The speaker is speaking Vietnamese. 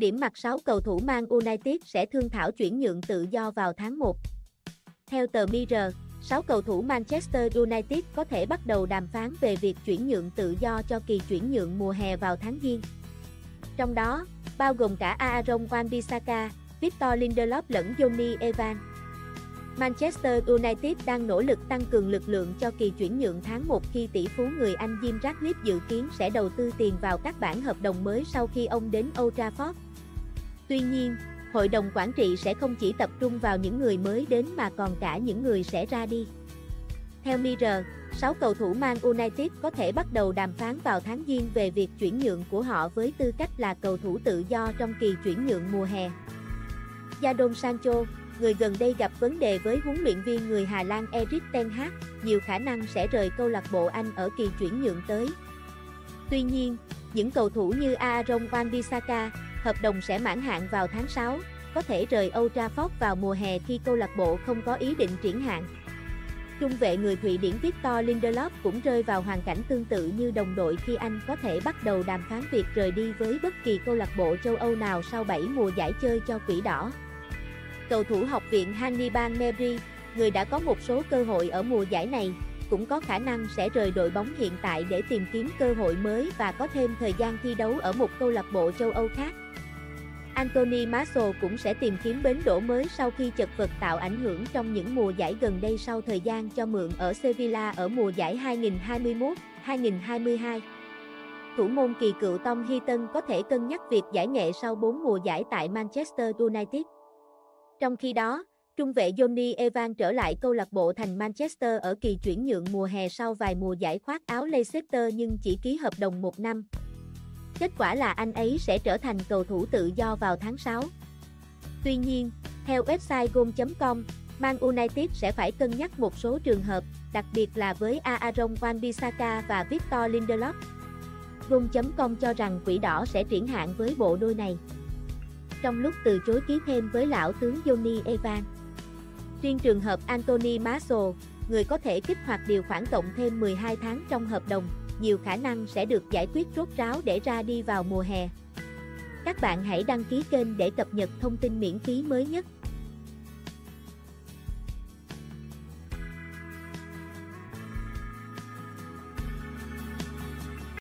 Điểm mặt 6 cầu thủ Man United sẽ thương thảo chuyển nhượng tự do vào tháng 1. Theo tờ Mirror, 6 cầu thủ Manchester United có thể bắt đầu đàm phán về việc chuyển nhượng tự do cho kỳ chuyển nhượng mùa hè vào tháng Giêng. Trong đó, bao gồm cả Aaron Wan-Bissaka, Victor Lindelof lẫn Jonny Evans. Manchester United đang nỗ lực tăng cường lực lượng cho kỳ chuyển nhượng tháng 1 khi tỷ phú người Anh Jim Ratcliffe dự kiến sẽ đầu tư tiền vào các bản hợp đồng mới sau khi ông đến Old Trafford. Tuy nhiên, Hội đồng Quản trị sẽ không chỉ tập trung vào những người mới đến mà còn cả những người sẽ ra đi. Theo Mirror, 6 cầu thủ Man United có thể bắt đầu đàm phán vào tháng Giêng về việc chuyển nhượng của họ với tư cách là cầu thủ tự do trong kỳ chuyển nhượng mùa hè. Jadon Sancho, người gần đây gặp vấn đề với huấn luyện viên người Hà Lan Erik ten Hag, nhiều khả năng sẽ rời câu lạc bộ Anh ở kỳ chuyển nhượng tới. Tuy nhiên, những cầu thủ như Aaron Wan-Bissaka, hợp đồng sẽ mãn hạn vào tháng 6, có thể rời Old Trafford vào mùa hè khi câu lạc bộ không có ý định triển hạn. Trung vệ người Thụy Điển Victor Lindelof cũng rơi vào hoàn cảnh tương tự như đồng đội khi anh có thể bắt đầu đàm phán việc rời đi với bất kỳ câu lạc bộ châu Âu nào sau 7 mùa giải chơi cho Quỷ Đỏ. Cầu thủ Học viện Hannibal Mejbri, người đã có một số cơ hội ở mùa giải này, cũng có khả năng sẽ rời đội bóng hiện tại để tìm kiếm cơ hội mới và có thêm thời gian thi đấu ở một câu lạc bộ châu Âu khác. Anthony Martial cũng sẽ tìm kiếm bến đỗ mới sau khi chật vật tạo ảnh hưởng trong những mùa giải gần đây sau thời gian cho mượn ở Sevilla ở mùa giải 2021-2022. Thủ môn kỳ cựu Tom Heaton có thể cân nhắc việc giải nghệ sau 4 mùa giải tại Manchester United. Trong khi đó, trung vệ Jonny Evans trở lại câu lạc bộ thành Manchester ở kỳ chuyển nhượng mùa hè sau vài mùa giải khoác áo Leicester nhưng chỉ ký hợp đồng 1 năm. Kết quả là anh ấy sẽ trở thành cầu thủ tự do vào tháng 6. Tuy nhiên, theo website Goal.com, Man United sẽ phải cân nhắc một số trường hợp, đặc biệt là với Aaron Wan-Bissaka và Victor Lindelof. Goal.com cho rằng Quỷ Đỏ sẽ triển hạn với bộ đôi này, trong lúc từ chối ký thêm với lão tướng Jonny Evans. Riêng trường hợp Anthony Martial, người có thể kích hoạt điều khoản cộng thêm 12 tháng trong hợp đồng, nhiều khả năng sẽ được giải quyết rốt ráo để ra đi vào mùa hè. Các bạn hãy đăng ký kênh để cập nhật thông tin miễn phí mới nhất.